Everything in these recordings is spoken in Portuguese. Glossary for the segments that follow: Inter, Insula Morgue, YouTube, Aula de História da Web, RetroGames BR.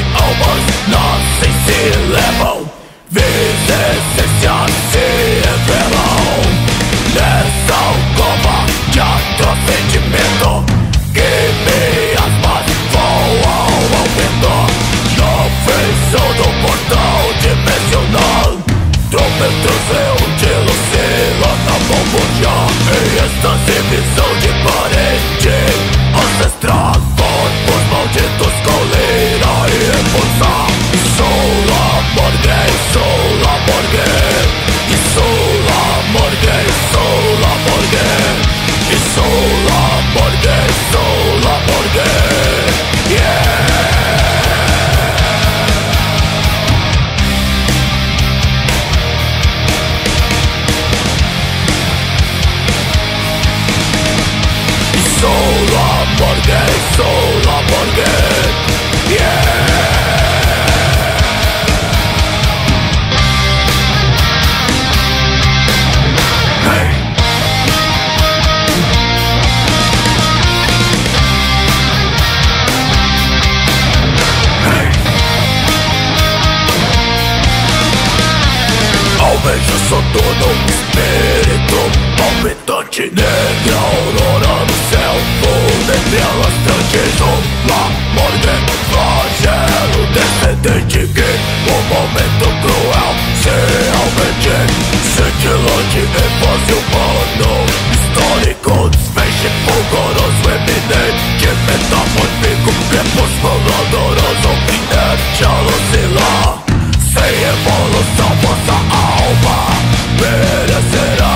Ty obóz nocy si lewą. Wizysycja si lewą. Nesałkowa, ja dosyć mięto. Gdyby ja z was wołała pięto. Nowy sądu portal dimensional. Trupy trusy udzielą syla na powodzia. Jest na siebie sądzie paręcie. Insula Morgue, yeah. Hey. Hey. Almejas todo o espírito palpitante, negra aurora do céu, onde estrelas Insula Morgue, flagelo descendente que um momento cruel realmente cintilante e fase humano histórico, desfecho fulgoroso, eminente, metamórfico, crepúsculo doloroso, inerte a lucila, sem evolução vossa alma perecerá.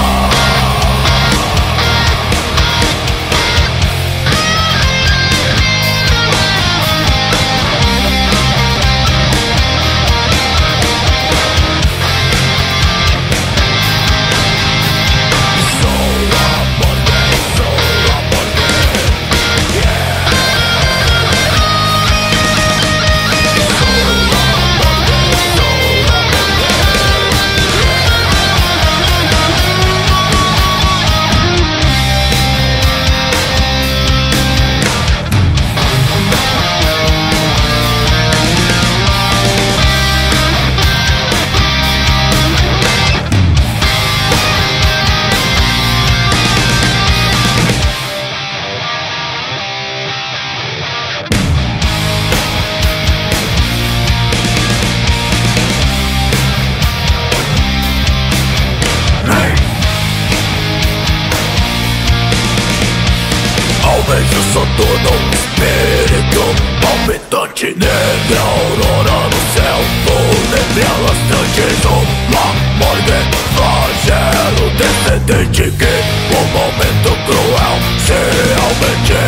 Vejo só todo um espírito palpitante, negra aurora no céu, onde elas tanges uma morgue, flagelo descendente que um momento cruel realmente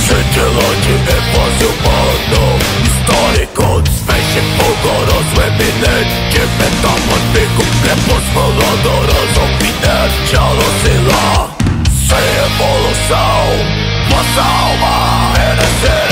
cintilante e fase humano histórico, desfecho fulgoroso, eminente, metamórfico, crepúsculo doloroso, inerte a lucila, sem evolução. Salva, merecer.